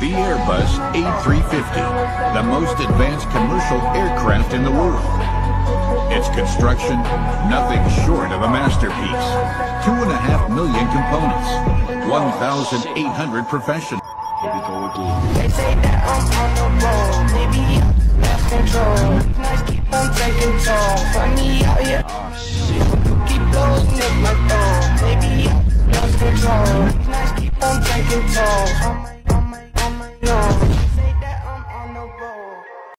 The Airbus A350, the most advanced commercial aircraft in the world. Its construction, nothing short of a masterpiece. 2.5 million components, 1,800 professionals.